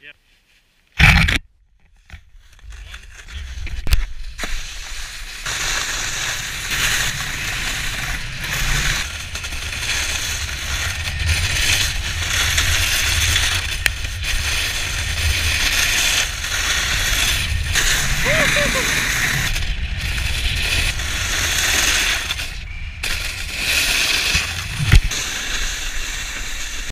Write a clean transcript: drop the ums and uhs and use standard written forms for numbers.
Yeah.